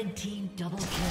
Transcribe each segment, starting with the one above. Red team double kill.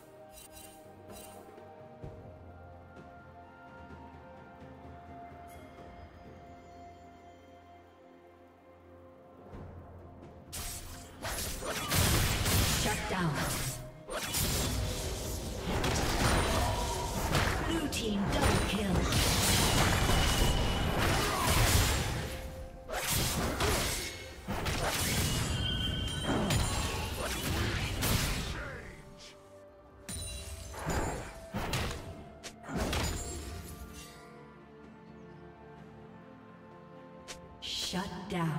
Shut down. Blue team double kill. Shut down.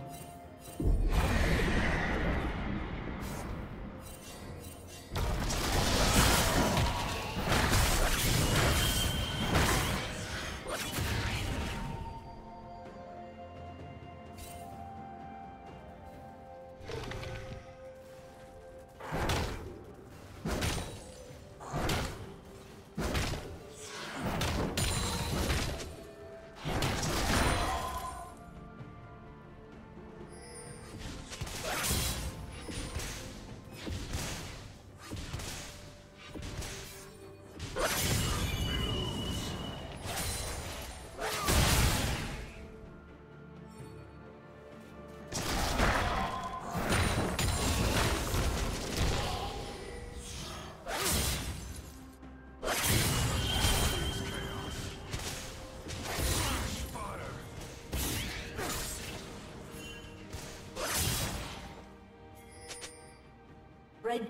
Red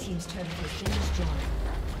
Team's turret has been destroyed.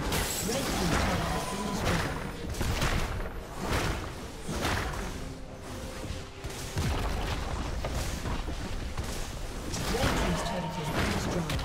Red Team's turret has been destroyed.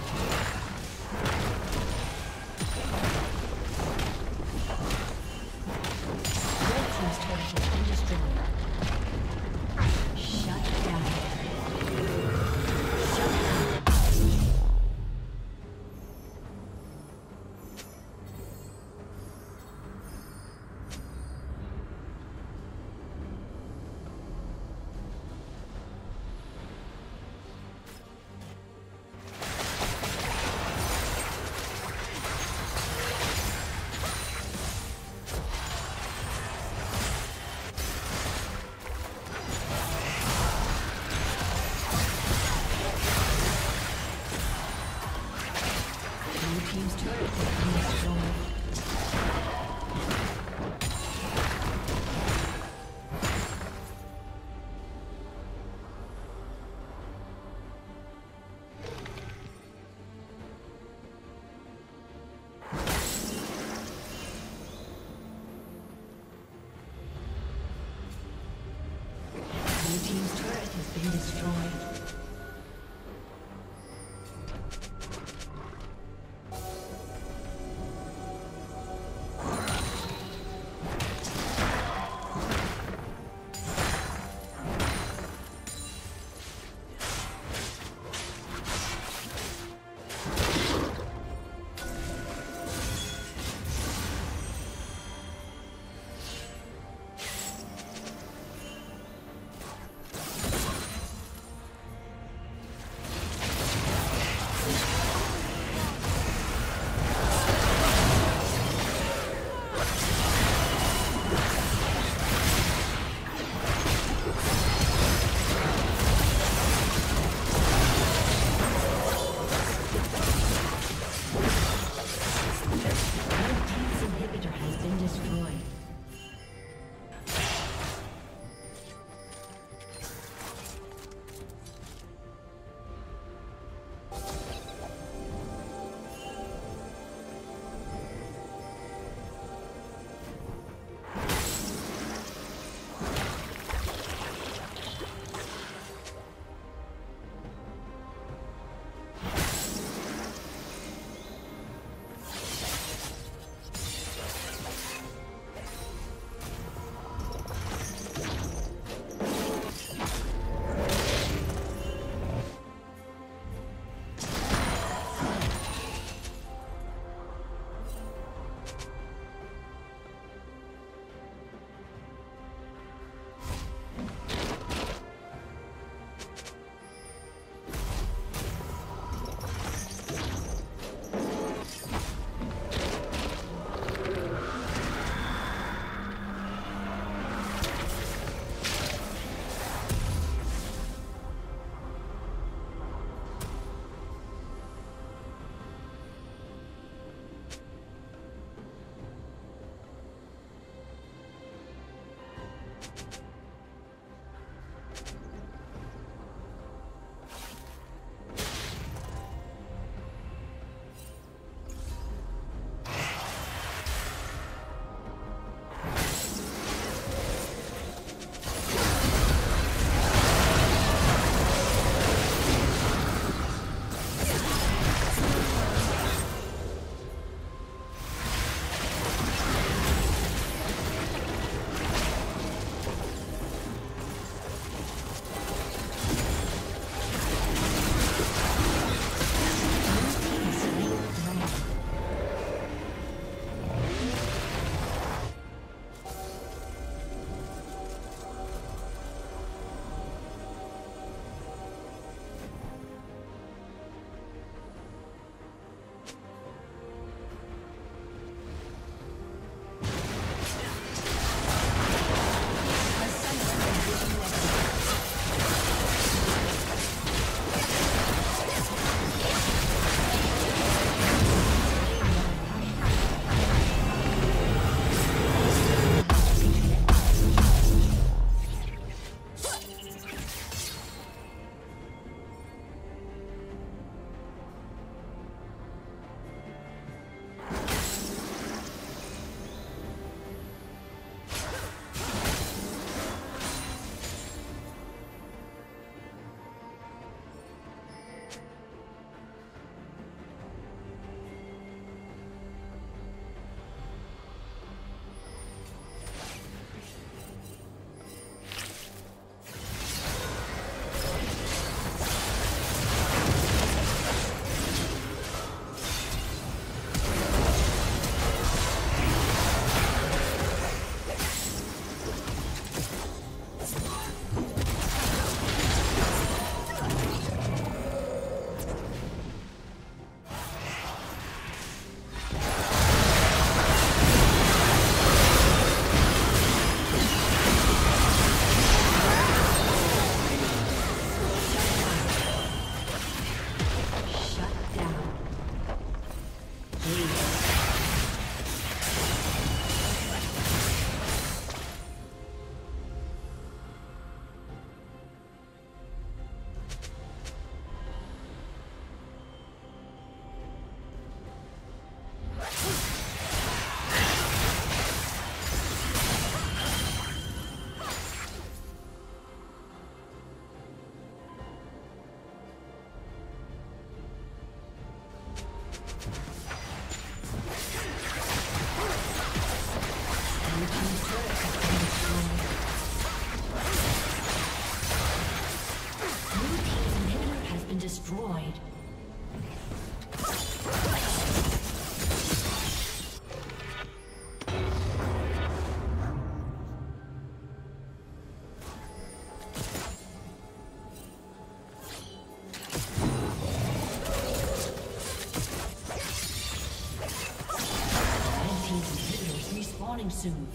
Spawning soon.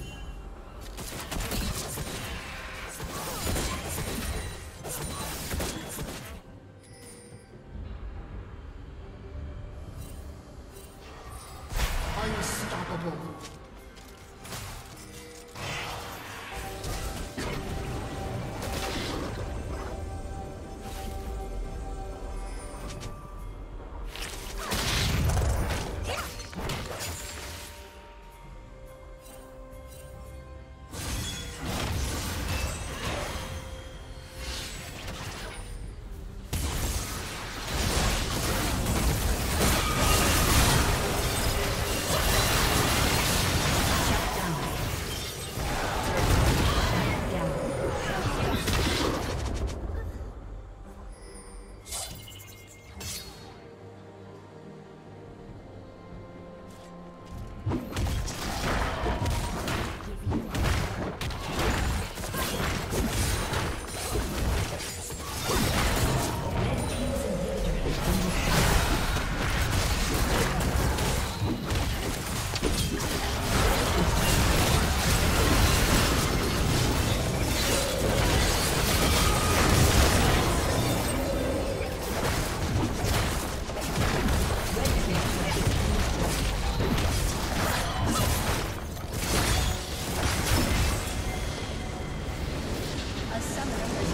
Summoner